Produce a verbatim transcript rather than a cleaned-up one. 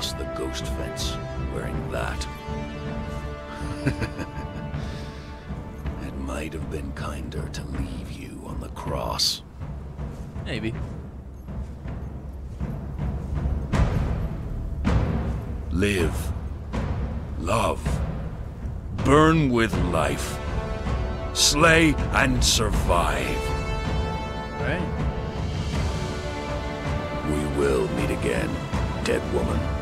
across the ghost fence wearing that. It might have been kinder to leave you on the cross. Maybe. Live. Love. Burn with life. Slay and survive. All right. We will meet again, dead woman.